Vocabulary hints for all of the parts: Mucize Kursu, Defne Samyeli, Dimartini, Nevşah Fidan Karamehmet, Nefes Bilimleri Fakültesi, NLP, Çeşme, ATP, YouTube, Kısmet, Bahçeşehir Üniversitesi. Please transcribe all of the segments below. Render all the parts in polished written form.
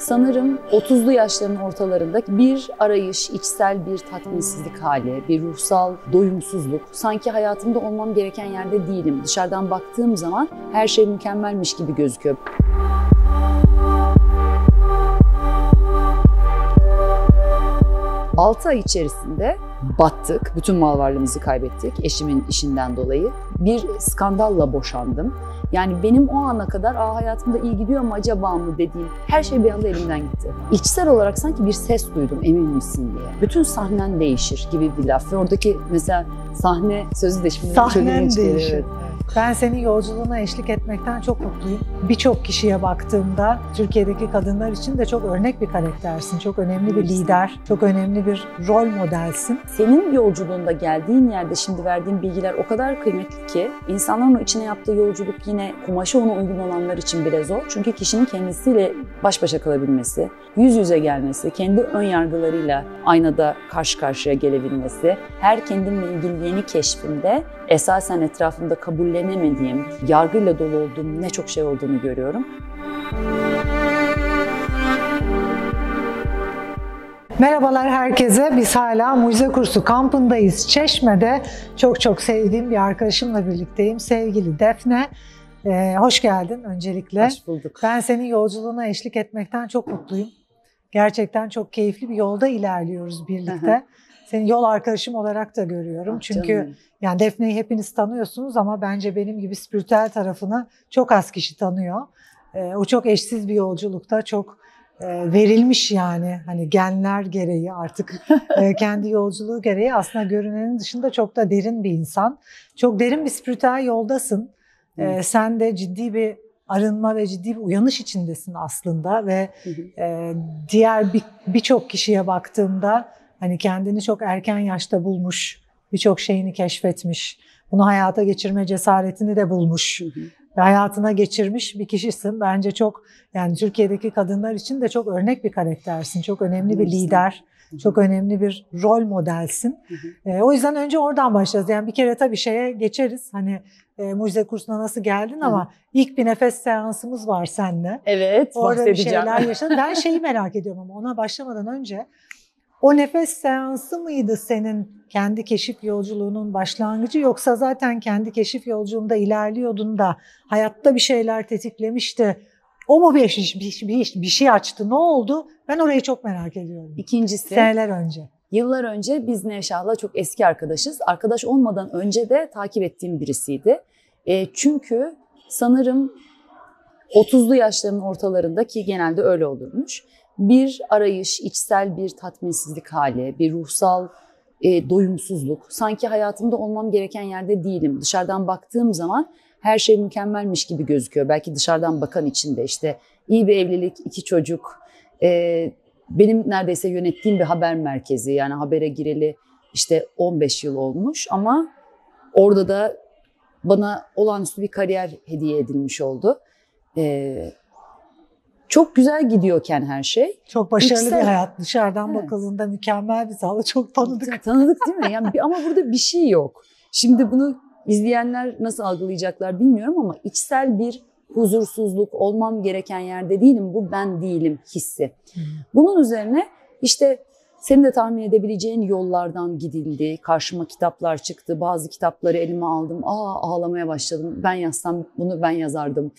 sanırım 30'lu yaşların ortalarında bir arayış, içsel bir tatminsizlik hali, bir ruhsal doyumsuzluk. Sanki hayatımda olmam gereken yerde değilim. Dışarıdan baktığım zaman her şey mükemmelmiş gibi gözüküyor. Altı ay içerisinde battık, bütün mal varlığımızı kaybettik eşimin işinden dolayı. Bir skandalla boşandım. Yani benim o ana kadar hayatımda iyi gidiyor mu acaba mı dediğim her şey bir anda elimden gitti. İçsel olarak sanki bir ses duydum, emin misin diye. Bütün sahnen değişir gibi bir laf ve oradaki mesela sahne sözü de şimdi sahnen değişir. Evet. Ben senin yolculuğuna eşlik etmekten çok mutluyum. Birçok kişiye baktığımda Türkiye'deki kadınlar için de çok örnek bir karaktersin. Çok önemli bir lider, çok önemli bir rol modelsin. Senin yolculuğunda geldiğin yerde şimdi verdiğin bilgiler o kadar kıymetli ki insanların o içine yaptığı yolculuk yine kumaşı ona uygun olanlar için bile zor. Çünkü kişinin kendisiyle baş başa kalabilmesi, yüz yüze gelmesi, kendi ön yargılarıyla aynada karşı karşıya gelebilmesi, her kendimle ilgili yeni keşfimde esasen etrafımda kabullenemediğim, yargıyla dolu olduğum ne çok şey olduğunu görüyorum. Merhabalar herkese. Biz hala Mucize Kursu kampındayız. Çeşme'de çok sevdiğim bir arkadaşımla birlikteyim. Sevgili Defne, hoş geldin öncelikle. Hoş bulduk. Ben senin yolculuğuna eşlik etmekten çok mutluyum. Gerçekten çok keyifli bir yolda ilerliyoruz birlikte. Seni yol arkadaşım olarak da görüyorum. Çünkü yani Defne'yi hepiniz tanıyorsunuz ama bence benim gibi spiritüel tarafını çok az kişi tanıyor. O çok eşsiz bir yolculukta, çok verilmiş yani hani genler gereği artık kendi yolculuğu gereği aslında görünenin dışında çok da derin bir insan. Çok derin bir spiritüel yoldasın. Sen de ciddi bir arınma ve ciddi bir uyanış içindesin aslında ve diğer birçok kişiye baktığımda hani kendini çok erken yaşta bulmuş, birçok şeyini keşfetmiş, bunu hayata geçirme cesaretini de bulmuş ve hayatına geçirmiş bir kişisin. Bence çok yani Türkiye'deki kadınlar için de çok örnek bir karaktersin, çok önemli bir lider, çok önemli bir rol modelsin. O yüzden önce oradan başlayacağız. Yani bir kere tabii şeye geçeriz. Hani Mucize Kursu'na nasıl geldin ama ilk bir nefes seansımız var seninle. Evet, orada bir şeyler yaşadın. Ben şeyi merak ediyorum ama ona başlamadan önce o nefes seansı mıydı senin kendi keşif yolculuğunun başlangıcı yoksa zaten kendi keşif yolculuğunda ilerliyordun da hayatta bir şeyler tetiklemişti? O mu bir şey açtı? Ne oldu? Ben orayı çok merak ediyorum. İkincisi. Seneler önce. Yıllar önce biz Nevşah'la çok eski arkadaşız. Arkadaş olmadan önce de takip ettiğim birisiydi. Çünkü sanırım 30'lu yaşların ortalarında ki genelde öyle olurmuş. Bir arayış, içsel bir tatminsizlik hali, bir ruhsal doyumsuzluk. Sanki hayatımda olmam gereken yerde değilim. Dışarıdan baktığım zaman her şey mükemmelmiş gibi gözüküyor. Belki dışarıdan bakan için de işte iyi bir evlilik, 2 çocuk, benim neredeyse yönettiğim bir haber merkezi. Yani habere gireli işte 15 yıl olmuş ama orada da bana olağanüstü bir kariyer hediye edilmiş oldu. Çok güzel gidiyorken her şey. Çok başarılı bir hayat. Dışarıdan bakıldığında mükemmel bir sağlık. Çok tanıdık. Tanıdık değil mi? Yani ama burada bir şey yok. Şimdi bunu izleyenler nasıl algılayacaklar bilmiyorum ama içsel bir huzursuzluk, olmam gereken yerde değilim, bu ben değilim hissi. Bunun üzerine işte senin de tahmin edebileceğin yollardan gidildi. Karşıma kitaplar çıktı. Bazı kitapları elime aldım. Ağlamaya başladım. Ben yazsam bunu ben yazardım.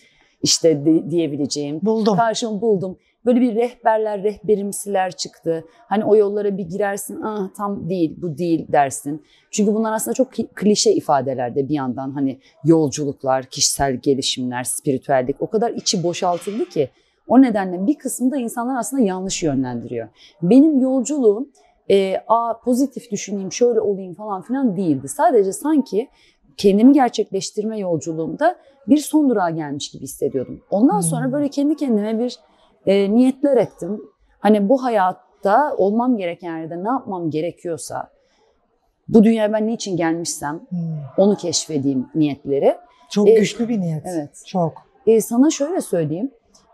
İşte diyebileceğim. Buldum. Karşımı buldum. Böyle bir rehberler, rehberimsiler çıktı. Hani o yollara bir girersin, tam değil, bu değil dersin. Çünkü bunlar aslında çok klişe ifadeler de bir yandan. Hani yolculuklar, kişisel gelişimler, spiritüellik o kadar içi boşaltıldı ki. O nedenle bir kısmı da insanlar aslında yanlış yönlendiriyor. Benim yolculuğum pozitif düşüneyim, şöyle olayım falan filan değildi. Sadece sanki kendimi gerçekleştirme yolculuğumda bir son durağa gelmiş gibi hissediyordum. Ondan sonra böyle kendi kendime bir niyetler ettim. Hani bu hayatta olmam gereken yerde ne yapmam gerekiyorsa, bu dünyaya ben niçin gelmişsem onu keşfedeyim niyetleri. Çok güçlü bir niyet. Evet. Çok. Sana şöyle söyleyeyim.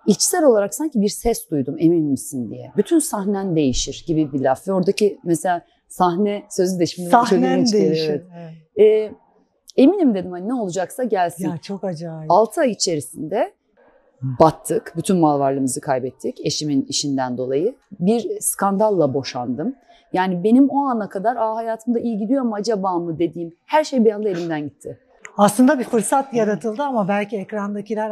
İçsel olarak sanki bir ses duydum, emin misin diye. Bütün sahnen değişir gibi bir laf ve oradaki mesela sahne sözü de şimdi sahnen değişir. Evet. Eminim dedim hani ne olacaksa gelsin. Ya çok acayip. 6 ay içerisinde battık. Bütün mal varlığımızı kaybettik eşimin işinden dolayı. Bir skandalla boşandım. Yani benim o ana kadar hayatımda iyi gidiyor mu acaba mı dediğim her şey bir anda elimden gitti. Aslında bir fırsat yaratıldı ama belki ekrandakiler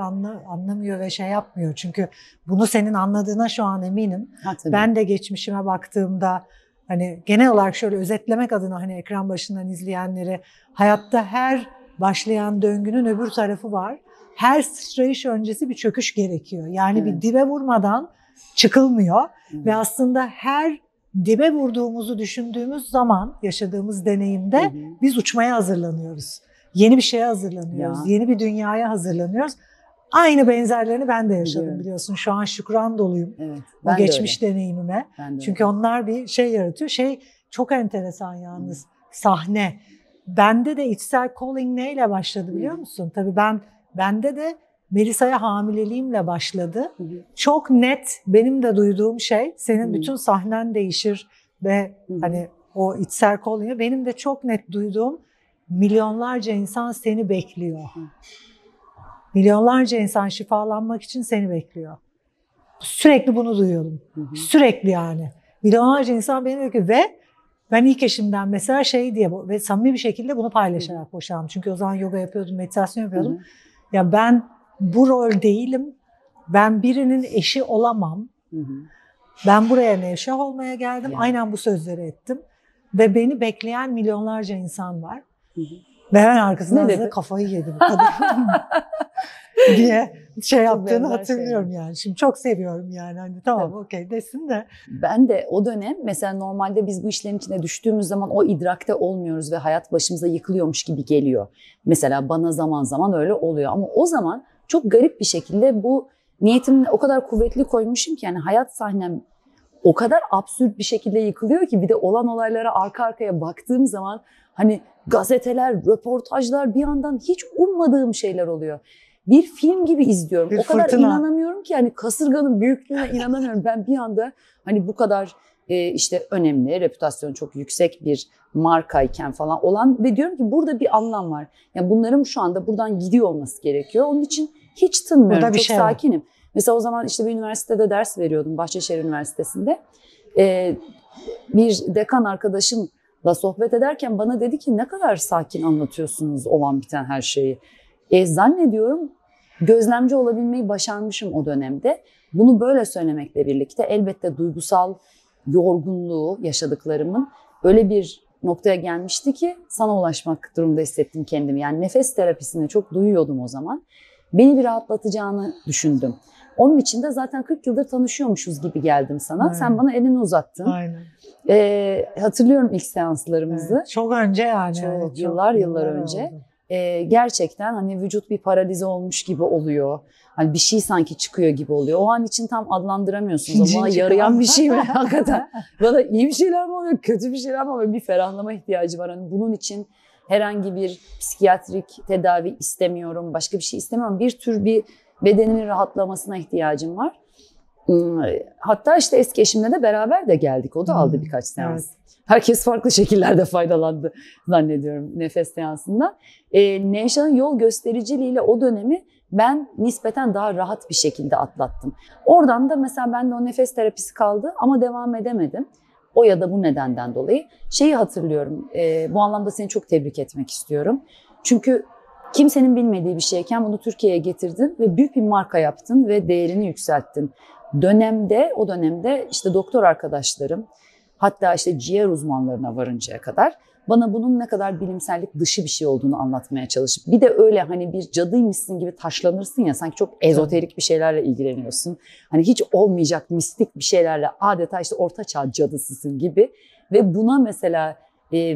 anlamıyor ve şey yapmıyor. Çünkü bunu senin anladığına şu an eminim. Ben de geçmişime baktığımda hani genel olarak şöyle özetlemek adına hani ekran başından izleyenlere hayatta her başlayan döngünün öbür tarafı var. Her sıçrayış öncesi bir çöküş gerekiyor. Yani bir dibe vurmadan çıkılmıyor. Ve aslında her dibe vurduğumuzu düşündüğümüz zaman yaşadığımız deneyimde biz uçmaya hazırlanıyoruz. Yeni bir şeye hazırlanıyoruz, yeni bir dünyaya hazırlanıyoruz. Aynı benzerlerini ben de yaşadım biliyorsun. Şu an şükran doluyum bu geçmiş deneyimime. Çünkü onlar bir şey yaratıyor. Şey çok enteresan yalnız sahne. Bende de içsel calling neyle başladı biliyor musun? Tabii bende de Melisa'ya hamileliğimle başladı. Çok net benim de duyduğum şey senin bütün sahnen değişir ve hani o içsel calling'i benim de çok net duyduğum milyonlarca insan seni bekliyor. Milyonlarca insan şifalanmak için seni bekliyor. Sürekli bunu duyuyorum. Sürekli yani. Milyonlarca insan beni bekliyor ve ben ilk eşimden mesela şey diye ve samimi bir şekilde bunu paylaşarak boşandım. Çünkü o zaman yoga yapıyordum, meditasyon yapıyordum. Ya ben bu rol değilim. Ben birinin eşi olamam. Ben buraya Nevşah olmaya geldim. Aynen bu sözleri ettim. Ve beni bekleyen milyonlarca insan var. Ve hemen arkasından da kafayı yedim diye şey yaptığını hatırlıyorum yani. Şimdi çok seviyorum yani. Hani tamam okey desin de. Ben de o dönem mesela normalde biz bu işlerin içine düştüğümüz zaman o idrakte olmuyoruz ve hayat başımıza yıkılıyormuş gibi geliyor. Mesela bana zaman zaman öyle oluyor ama o zaman çok garip bir şekilde bu niyetimi o kadar kuvvetli koymuşum ki yani hayat sahnem o kadar absürt bir şekilde yıkılıyor ki bir de olan olaylara arka arkaya baktığım zaman hani gazeteler, röportajlar bir yandan hiç ummadığım şeyler oluyor. Bir film gibi izliyorum. Bir o kadar fırtına. İnanamıyorum ki hani kasırganın büyüklüğüne inanamıyorum. Ben bir anda hani bu kadar işte önemli, reputasyonu çok yüksek bir markayken falan olan ve diyorum ki burada bir anlam var. Yani bunların şu anda buradan gidiyor olması gerekiyor. Onun için hiç tınmıyorum, çok şey sakinim. Var. Mesela o zaman işte bir üniversitede ders veriyordum, Bahçeşehir Üniversitesi'nde. Bir dekan arkadaşımla sohbet ederken bana dedi ki ne kadar sakin anlatıyorsunuz olan biten her şeyi. Zannediyorum gözlemci olabilmeyi başarmışım o dönemde. Bunu böyle söylemekle birlikte elbette duygusal yorgunluğu yaşadıklarımın öyle bir noktaya gelmişti ki sana ulaşmak durumunda hissettim kendimi. Yani nefes terapisini çok duyuyordum o zaman. Beni bir rahatlatacağını düşündüm. Onun için de zaten 40 yıldır tanışıyormuşuz gibi geldim sana. Aynen. Sen bana elini uzattın. Aynen. Hatırlıyorum ilk seanslarımızı. Evet, çok önce yani. Çok, yıllar önce. Gerçekten hani vücut bir paralize olmuş gibi oluyor. Hani bir şey sanki çıkıyor gibi oluyor. O an için tam adlandıramıyorsunuz. Bana yarayan bir şey mi hakikaten? Bana iyi bir şeyler mi oluyor, kötü bir şeyler mi oluyor? Bir ferahlama ihtiyacı var. Hani bunun için herhangi bir psikiyatrik tedavi istemiyorum, başka bir şey istemiyorum. Bir tür bir bedenimin rahatlamasına ihtiyacım var. Hatta işte eski eşimle de beraber de geldik. O da aldı birkaç seans. Evet. Herkes farklı şekillerde faydalandı zannediyorum nefes seansından. Nevşah'ın yol göstericiliğiyle o dönemi ben nispeten daha rahat bir şekilde atlattım. Oradan da mesela bende o nefes terapisi kaldı ama devam edemedim. O ya da bu nedenden dolayı şeyi hatırlıyorum. Bu anlamda seni çok tebrik etmek istiyorum. Çünkü kimsenin bilmediği bir şeyken bunu Türkiye'ye getirdin ve büyük bir marka yaptın ve değerini yükselttin. O dönemde işte doktor arkadaşlarım, hatta işte ciğer uzmanlarına varıncaya kadar bana bunun ne kadar bilimsellik dışı bir şey olduğunu anlatmaya çalışıp bir de öyle hani bir cadıymışsın gibi taşlanırsın ya sanki çok ezoterik bir şeylerle ilgileniyorsun. Hani hiç olmayacak mistik bir şeylerle adeta işte ortaçağ cadısısın gibi ve buna mesela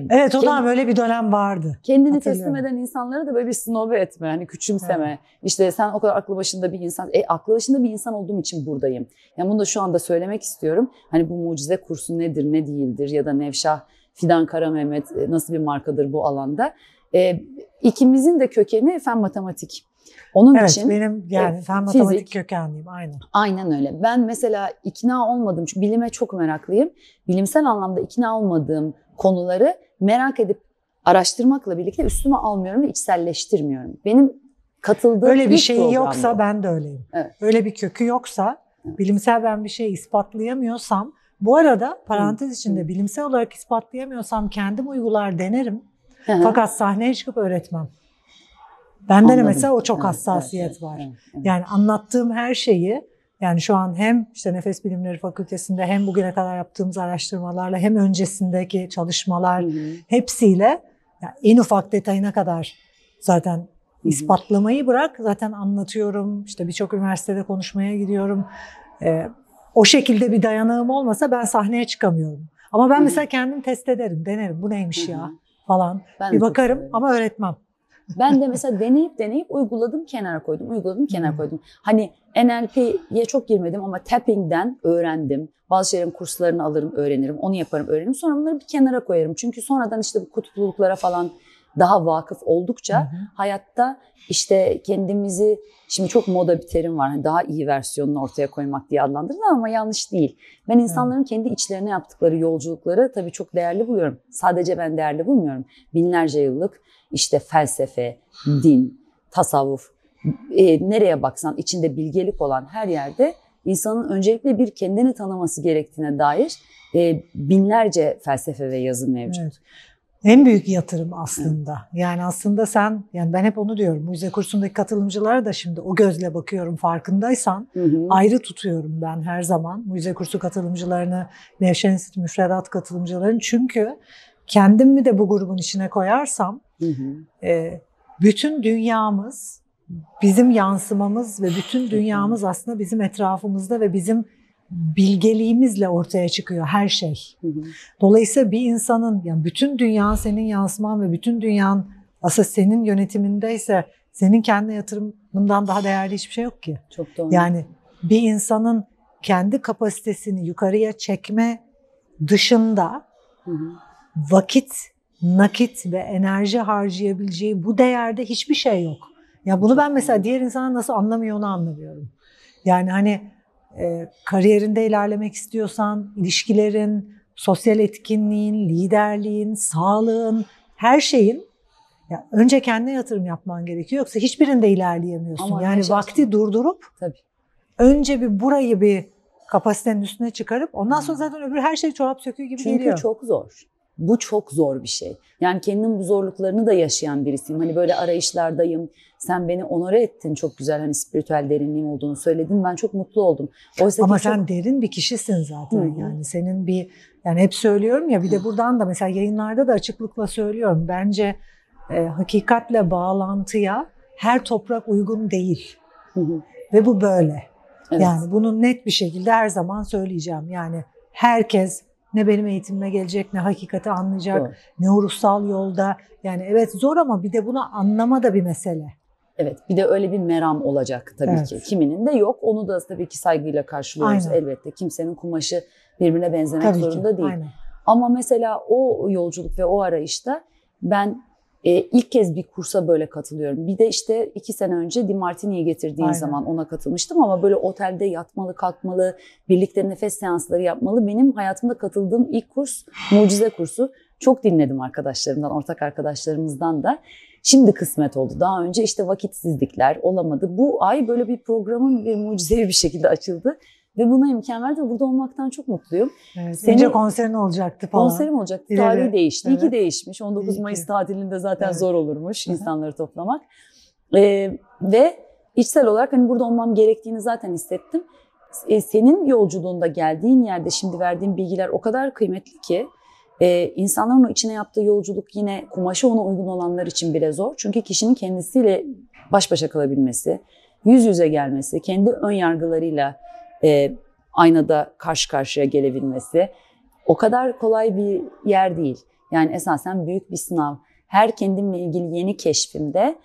evet o da böyle bir dönem vardı. Kendini teslim eden insanlara da böyle bir snob etme, hani küçümseme. Evet. İşte sen o kadar aklı başında bir insan, aklı başında bir insan olduğum için buradayım. Yani bunu da şu anda söylemek istiyorum. Hani bu mucize kursu nedir, ne değildir ya da Nevşah Fidan Karamehmet nasıl bir markadır bu alanda? İkimizin de kökeni fen matematik. Onun için benim yani fen matematik kökenliyim aynen. Aynen öyle. Ben mesela ikna olmadım çünkü bilime çok meraklıyım. Bilimsel anlamda ikna olmadığım konuları merak edip araştırmakla birlikte üstüme almıyorum ve içselleştirmiyorum. Benim katıldığım öyle bir şey yoksa ben de öyleyim. Evet. Öyle bir kökü yoksa, bilimsel ben bir şey ispatlayamıyorsam, bu arada parantez içinde bilimsel olarak ispatlayamıyorsam kendim uygular, denerim. Hı-hı. Fakat sahneye çıkıp öğretmem. Bende de mesela o çok hassasiyet var. Evet. Yani anlattığım her şeyi, yani şu an hem işte Nefes Bilimleri Fakültesi'nde hem bugüne kadar yaptığımız araştırmalarla hem öncesindeki çalışmalar hepsiyle yani en ufak detayına kadar zaten ispatlamayı bırak, zaten anlatıyorum. İşte birçok üniversitede konuşmaya gidiyorum. O şekilde bir dayanağım olmasa ben sahneye çıkamıyorum. Ama ben mesela kendim test ederim, denerim. Bu neymiş ya falan. Ben bir bakarım ama öğretmem. Ben de mesela deneyip uyguladım, kenara koydum, Hani NLP'ye çok girmedim ama tapping'den öğrendim. Bazı şeylerin kurslarını alırım, öğrenirim, onu yaparım, öğrenirim. Sonra bunları bir kenara koyarım. Çünkü sonradan işte bu kutupluluklara falan daha vakıf oldukça hayatta işte kendimizi, şimdi çok moda bir terim var. Hani daha iyi versiyonunu ortaya koymak diye adlandırılıyor ama yanlış değil. Ben insanların kendi içlerine yaptıkları yolculukları tabii çok değerli buluyorum. Sadece ben değerli bulmuyorum. Binlerce yıllık işte felsefe, din, tasavvuf, nereye baksan içinde bilgelik olan her yerde insanın öncelikle bir kendini tanıması gerektiğine dair binlerce felsefe ve yazı mevcut. Evet. En büyük yatırım aslında. Yani aslında sen, yani ben hep onu diyorum. Mucize kursundaki katılımcılara da şimdi o gözle bakıyorum, farkındaysan. Ayrı tutuyorum ben her zaman. Mucize kursu katılımcılarını, Nevşen Enstitü müfredat katılımcılarını. Çünkü kendimi de bu grubun içine koyarsam bütün dünyamız, bizim yansımamız ve bütün dünyamız aslında bizim etrafımızda ve bizim bilgeliğimizle ortaya çıkıyor her şey. Dolayısıyla bir insanın, yani bütün dünyan senin yansıman ve bütün dünyan aslında senin yönetimindeyse senin kendi yatırımından daha değerli hiçbir şey yok ki. Çok doğru. Yani bir insanın kendi kapasitesini yukarıya çekme dışında vakit, nakit ve enerji harcayabileceği bu değerde hiçbir şey yok. Ya bunu ben mesela diğer insana nasıl anlamıyor onu anlamıyorum. Yani hani kariyerinde ilerlemek istiyorsan, ilişkilerin, sosyal etkinliğin, liderliğin, sağlığın, her şeyin ya önce kendine yatırım yapman gerekiyor. Yoksa hiçbirinde ilerleyemiyorsun. Ama yani vakti durdurup önce bir burayı bir kapasitenin üstüne çıkarıp ondan sonra zaten öbür her şey çorap söküğü gibi geliyor. Çünkü çok zor. Bu çok zor bir şey. Yani kendim bu zorluklarını da yaşayan birisiyim. Hani böyle arayışlardayım. Sen beni onore ettin. Çok güzel hani spiritüel derinliğim olduğunu söyledin. Ben çok mutlu oldum. Oysa ama sen çok derin bir kişisin zaten. Yani senin bir, yani hep söylüyorum ya, bir de buradan da mesela yayınlarda da açıklıkla söylüyorum. Bence hakikatle bağlantıya her toprak uygun değil. Ve bu böyle. Evet. Yani bunu net bir şekilde her zaman söyleyeceğim. Yani herkes ne benim eğitimime gelecek, ne hakikati anlayacak, ne o ruhsal yolda. Yani evet zor ama bir de bunu anlama da bir mesele. Evet, bir de öyle bir meram olacak tabii ki. Kiminin de yok. Onu da tabii ki saygıyla karşılıyoruz elbette. Kimsenin kumaşı birbirine benzemek tabii zorunda değil. Ama mesela o yolculuk ve o arayışta ben ilk kez bir kursa böyle katılıyorum. Bir de işte 2 sene önce Dimartini'yi getirdiğim zaman ona katılmıştım ama böyle otelde yatmalı, kalkmalı, birlikte nefes seansları yapmalı. Benim hayatımda katıldığım ilk kurs Mucize Kursu. Çok dinledim arkadaşlarımdan, ortak arkadaşlarımızdan da. Şimdi kısmet oldu. Daha önce işte vakitsizlikler olamadı. Bu ay böyle bir programın bir mucizevi bir şekilde açıldı. Ve buna imkan verdi. Burada olmaktan çok mutluyum. Evet, önce konserin olacaktı falan. Konserim olacaktı. Tarih değişti. İyi ki değişmiş. 19 Mayıs tatilinde zaten zor olurmuş insanları toplamak. Ve içsel olarak hani burada olmam gerektiğini zaten hissettim. Senin yolculuğunda geldiğin yerde şimdi verdiğin bilgiler o kadar kıymetli ki insanların o içine yaptığı yolculuk yine kumaşı ona uygun olanlar için bile zor. Çünkü kişinin kendisiyle baş başa kalabilmesi, yüz yüze gelmesi, kendi ön yargılarıyla aynada karşı karşıya gelebilmesi o kadar kolay bir yer değil. Yani esasen büyük bir sınav. Her kendimle ilgili yeni keşfimde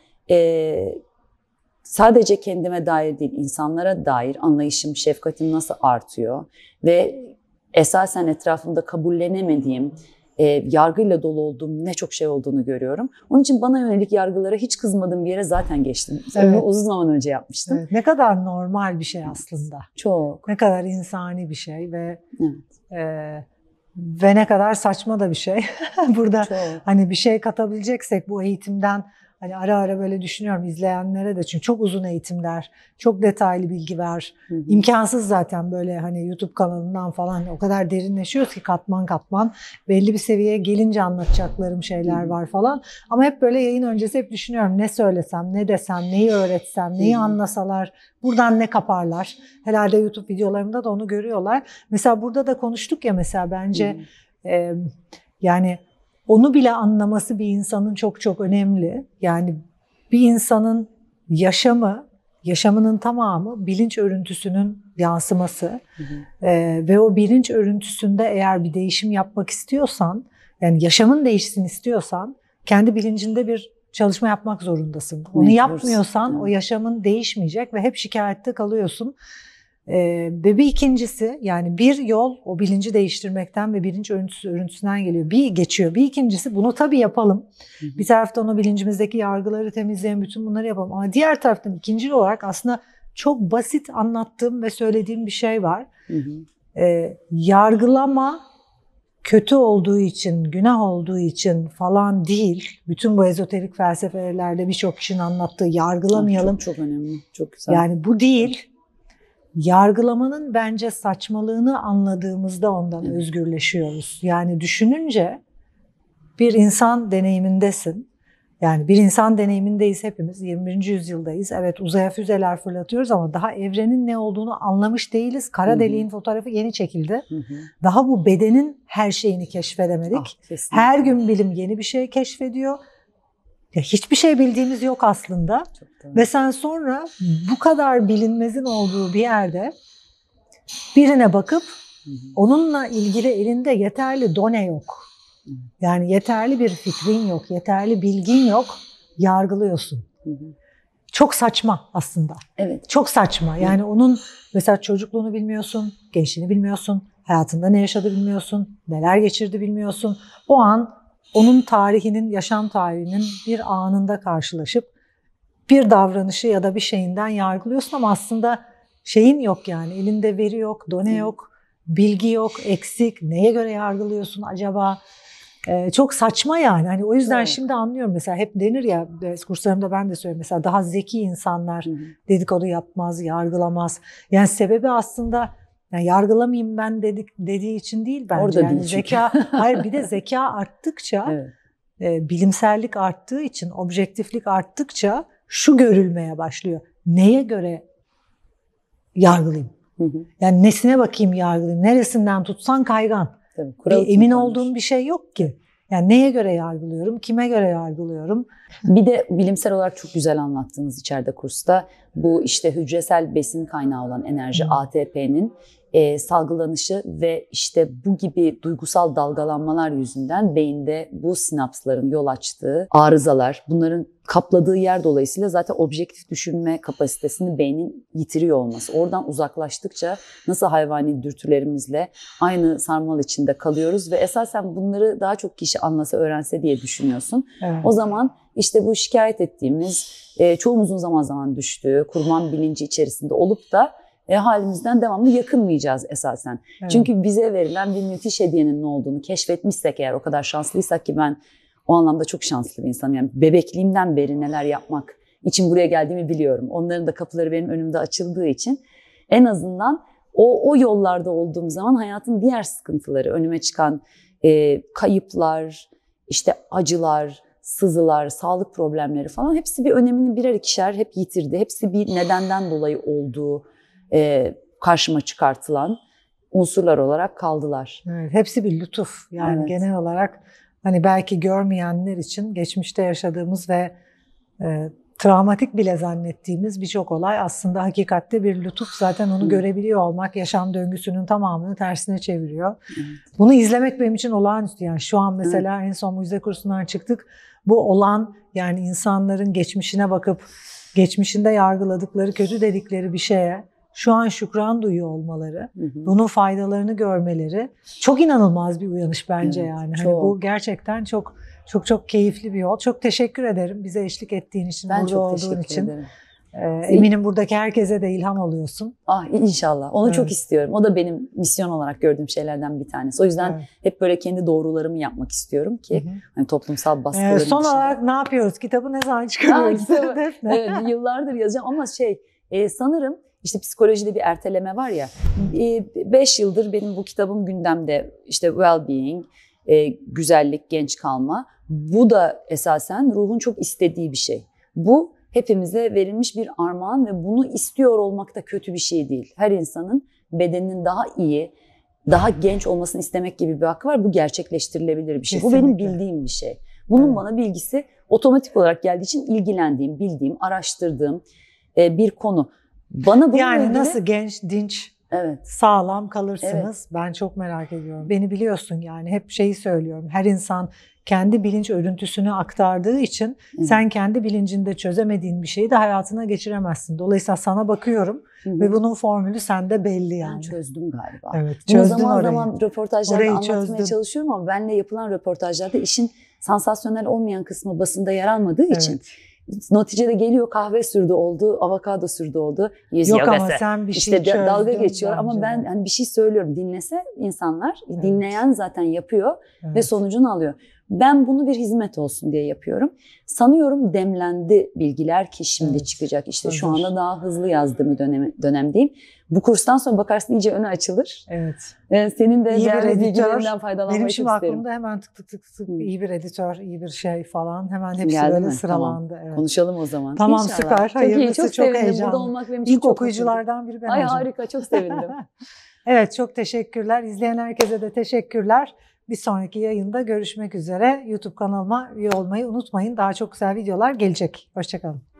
sadece kendime dair değil, insanlara dair anlayışım, şefkatim nasıl artıyor ve esasen etrafımda kabullenemediğim, yargıyla dolu olduğum ne çok şey olduğunu görüyorum. Onun için bana yönelik yargılara hiç kızmadığım bir yere zaten geçtim. Onu uzun zaman önce yapmıştım. Ne kadar normal bir şey aslında. Çok. Ne kadar insani bir şey ve ve ne kadar saçma da bir şey. Burada hani bir şey katabileceksek bu eğitimden Hani ara ara böyle düşünüyorum izleyenlere de, çünkü çok uzun eğitimler, çok detaylı bilgi ver. İmkansız zaten böyle hani YouTube kanalından falan o kadar derinleşiyoruz ki katman katman. Belli bir seviyeye gelince anlatacaklarım şeyler var falan. Ama hep böyle yayın öncesi hep düşünüyorum ne söylesem, ne desem, neyi öğretsem, neyi anlasalar, buradan ne kaparlar. Herhalde YouTube videolarımda da onu görüyorlar. Mesela burada da konuştuk ya mesela bence yani... Onu bile anlaması bir insanın çok çok önemli. Yani bir insanın yaşamının tamamı bilinç örüntüsünün yansıması. Ve o bilinç örüntüsünde eğer bir değişim yapmak istiyorsan, yani yaşamın değişsin istiyorsan kendi bilincinde bir çalışma yapmak zorundasın. Onu yapmıyorsan o yaşamın değişmeyecek ve hep şikayette kalıyorsun. Ve bir ikincisi, yani bir yol o bilinci değiştirmekten ve bilinç örüntüsünden geliyor. Bir ikincisi bunu tabii yapalım. Bir taraftan o bilincimizdeki yargıları temizleyen bütün bunları yapalım. Ama diğer taraftan ikinci olarak aslında çok basit anlattığım ve söylediğim bir şey var. Yargılama kötü olduğu için, günah olduğu için falan değil. Bütün bu ezoterik felsefelerde birçok kişinin anlattığı yargılamayalım. Çok, çok önemli, çok güzel. Yani bu değil. Yargılamanın bence saçmalığını anladığımızda ondan özgürleşiyoruz. Yani düşününce bir insan deneyimindesin. Yani bir insan deneyimindeyiz hepimiz. 21. yüzyıldayız. Evet, uzaya füzeler fırlatıyoruz ama daha evrenin ne olduğunu anlamış değiliz. Kara deliğin fotoğrafı yeni çekildi. Daha bu bedenin her şeyini keşfedemedik. Her gün bilim yeni bir şey keşfediyor. Ya hiçbir şey bildiğimiz yok aslında. Ve sen sonra bu kadar bilinmezin olduğu bir yerde birine bakıp onunla ilgili elinde yeterli done yok. Yani yeterli bir fikrin yok, yeterli bilgin yok, yargılıyorsun. Çok saçma aslında. Evet. Çok saçma. Yani onun mesela çocukluğunu bilmiyorsun, gençliğini bilmiyorsun, hayatında ne yaşadı bilmiyorsun, neler geçirdi bilmiyorsun. O an onun tarihinin, yaşam tarihinin bir anında karşılaşıp bir davranışı ya da bir şeyinden yargılıyorsun ama aslında şeyin yok yani. Elinde veri yok, done yok, bilgi yok, eksik. Neye göre yargılıyorsun acaba? Çok saçma yani. Hani o yüzden şimdi anlıyorum. Mesela hep denir ya, kurslarımda ben de söylüyorum. Mesela daha zeki insanlar dedikodu yapmaz, yargılamaz. Yani sebebi aslında... Yani yargılamayayım ben dediği için değil bence. Orada yani zeka, hayır bir de zeka arttıkça, bilimsellik arttığı için, objektiflik arttıkça şu görülmeye başlıyor. Neye göre yargılayayım? Yani nesine bakayım yargılayayım? Neresinden tutsan kaygan. Emin olduğun bir şey yok ki. Yani neye göre yargılıyorum, kime göre yargılıyorum? Bir de bilimsel olarak çok güzel anlattığınız içeride kursta bu işte hücresel besin kaynağı olan enerji ATP'nin salgılanışı ve işte bu gibi duygusal dalgalanmalar yüzünden beyinde bu sinapsların yol açtığı arızalar, bunların kapladığı yer dolayısıyla zaten objektif düşünme kapasitesini beynin yitiriyor olması. Oradan uzaklaştıkça nasıl hayvani dürtülerimizle aynı sarmal içinde kalıyoruz ve esasen bunları daha çok kişi anlasa, öğrense diye düşünüyorsun. Evet. O zaman işte bu şikayet ettiğimiz, çoğumuzun zaman düştüğü kurban bilinci içerisinde olup da halimizden devamlı yakınmayacağız esasen. Evet. Çünkü bize verilen bir müthiş hediyenin ne olduğunu keşfetmişsek eğer, o kadar şanslıysak ki ben o anlamda çok şanslı bir insanım. Yani bebekliğimden beri neler yapmak için buraya geldiğimi biliyorum. Onların da kapıları benim önümde açıldığı için en azından o yollarda olduğum zaman hayatın diğer sıkıntıları, önüme çıkan kayıplar, işte acılar, sızılar, sağlık problemleri falan hepsi bir önemini birer ikişer hep yitirdi. Hepsi bir nedenden dolayı olduğu karşıma çıkartılan unsurlar olarak kaldılar. Evet, hepsi bir lütuf. Yani genel olarak hani belki görmeyenler için geçmişte yaşadığımız ve travmatik bile zannettiğimiz birçok olay aslında hakikatte bir lütuf. Zaten onu görebiliyor olmak yaşam döngüsünün tamamını tersine çeviriyor. Bunu izlemek benim için olağanüstü. Yani şu an mesela en son Mucize Kursu'ndan çıktık. Bu olan yani insanların geçmişine bakıp geçmişinde yargıladıkları, kötü dedikleri bir şeye şu an şükran duyuyor olmaları, bunun faydalarını görmeleri çok inanılmaz bir uyanış bence yani. Hani bu gerçekten çok çok çok keyifli bir yol. Çok teşekkür ederim bize eşlik ettiğin için, ben burada olduğun için. Ederim. Eminim buradaki herkese de ilham oluyorsun. Ah, inşallah. Onu çok istiyorum. O da benim misyon olarak gördüğüm şeylerden bir tanesi. O yüzden hep böyle kendi doğrularımı yapmak istiyorum ki hani toplumsal baskıların son dışında. Olarak ne yapıyoruz? Kitabı ne zaman çıkarıyoruz? Yıllardır yazacağım ama sanırım işte psikolojide bir erteleme var ya. 5 yıldır benim bu kitabım gündemde. İşte well-being, güzellik, genç kalma. Bu da esasen ruhun çok istediği bir şey. Bu hepimize verilmiş bir armağan ve bunu istiyor olmak da kötü bir şey değil. Her insanın bedeninin daha iyi, daha genç olmasını istemek gibi bir hakkı var. Bu gerçekleştirilebilir bir şey. Kesinlikle. Bu benim bildiğim bir şey. Bunun bana bilgisi otomatik olarak geldiği için ilgilendiğim, bildiğim, araştırdığım bir konu. Bana bunu ilgili... nasıl genç, dinç, sağlam kalırsınız? Ben çok merak ediyorum. Beni biliyorsun yani, hep şeyi söylüyorum. Her insan kendi bilinç örüntüsünü aktardığı için sen kendi bilincinde çözemediğin bir şeyi de hayatına geçiremezsin. Dolayısıyla sana bakıyorum ve bunun formülü sende belli yani. Ben çözdüm galiba. Evet, bunu zaman zaman röportajlarda anlatmaya çalışıyorum ama benle yapılan röportajlarda işin sansasyonel olmayan kısmı basında yer almadığı için neticede geliyor kahve sürdü oldu, avokado sürdü oldu. Yok ama sen bir şey işte dalga geçiyor bence. Ama ben hani bir şey söylüyorum, dinlese insanlar, dinleyen zaten yapıyor ve sonucunu alıyor. Ben bunu bir hizmet olsun diye yapıyorum. Sanıyorum demlendi bilgiler ki şimdi çıkacak. İşte şu anda daha hızlı yazdığım bir dönemdeyim. Bu kurstan sonra bakarsın iyice öne açılır. Evet. Senin de iyi bir editörden faydalanmak isterim. Benim şimdi aklımda hemen tık iyi bir editör, iyi bir şey falan, hemen hepsi böyle sıralandı. Tamam. Evet. Konuşalım o zaman. Tamam, İnşallah. Süper. Hayırlısı, çok heyecanlı. İlk okuyuculardan biri ben hocam. Ay harika, çok sevindim. Evet, çok teşekkürler. İzleyen herkese de teşekkürler. Bir sonraki yayında görüşmek üzere. YouTube kanalıma üye olmayı unutmayın. Daha çok güzel videolar gelecek. Hoşça kalın.